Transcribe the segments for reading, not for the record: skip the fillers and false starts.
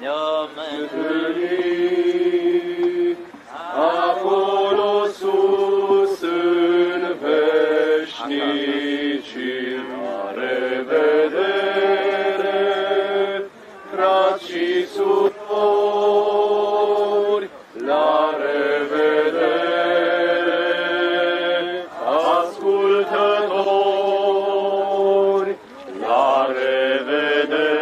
ne-am întâlnit acolo sus în veșnicii. La revedere, frați și surori, la revedere, ascultători, la revedere.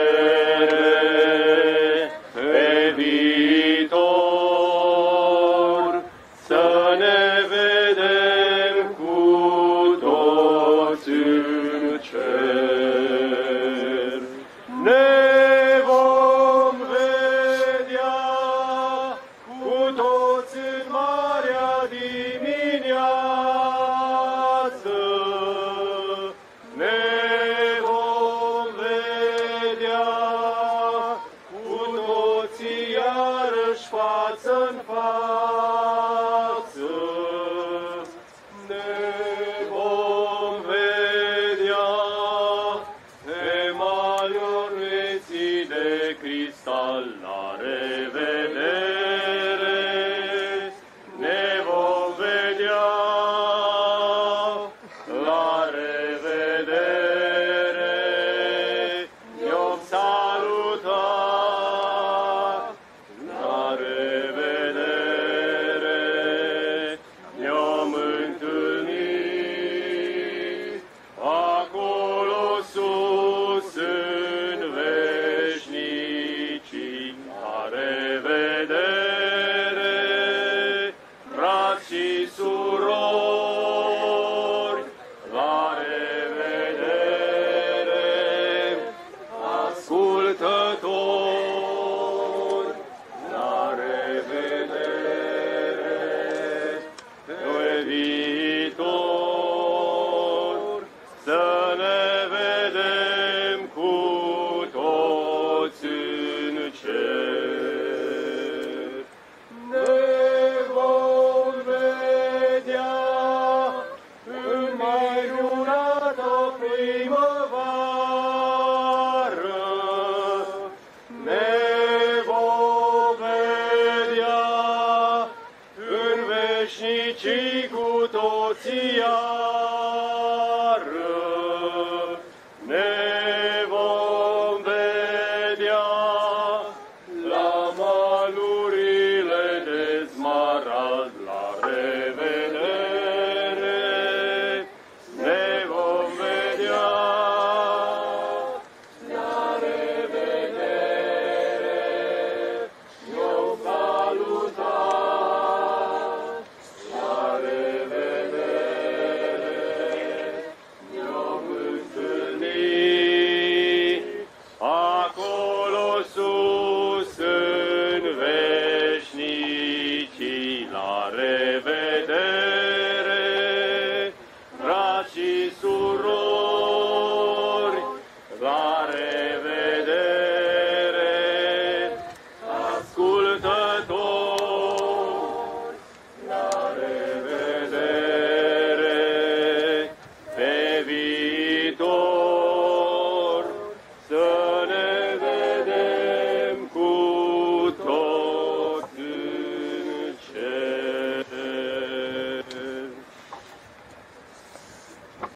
Cu toții.